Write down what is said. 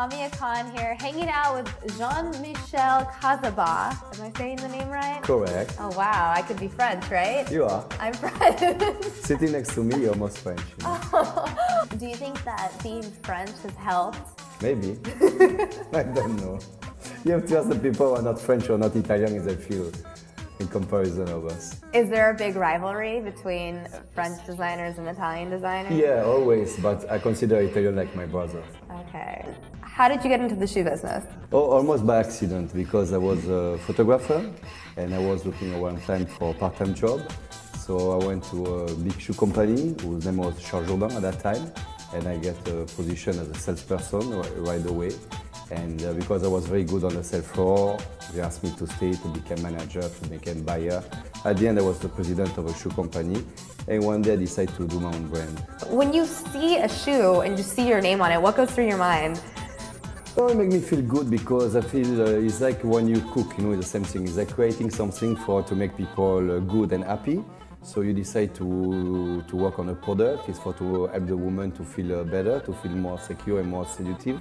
Samia Khan here, hanging out with Jean-Michel Cazabat. Am I saying the name right? Correct. Oh wow, I could be French, right? You are. I'm French. Sitting next to me, you're most French. You know? Oh. Do you think that being French has helped? Maybe. I don't know. You have to ask the people who are not French or not Italian if they feel in comparison of us. Is there a big rivalry between French designers and Italian designers? Yeah, always, but I consider Italian like my brother. Okay. How did you get into the shoe business? Oh, almost by accident, because I was a photographer and I was looking at one time for a part-time job. So I went to a big shoe company whose name was Charles Jourdan at that time, and I got a position as a salesperson right away. And because I was very good on the sales floor, they asked me to stay, to become manager, to become buyer. At the end, I was the president of a shoe company, and one day I decided to do my own brand. When you see a shoe and you see your name on it, what goes through your mind? Oh, it makes me feel good because I feel it's like when you cook, you know, the same thing. It's like creating something to make people good and happy. So you decide to work on a product. It's to help the woman to feel better, to feel more secure and more seductive.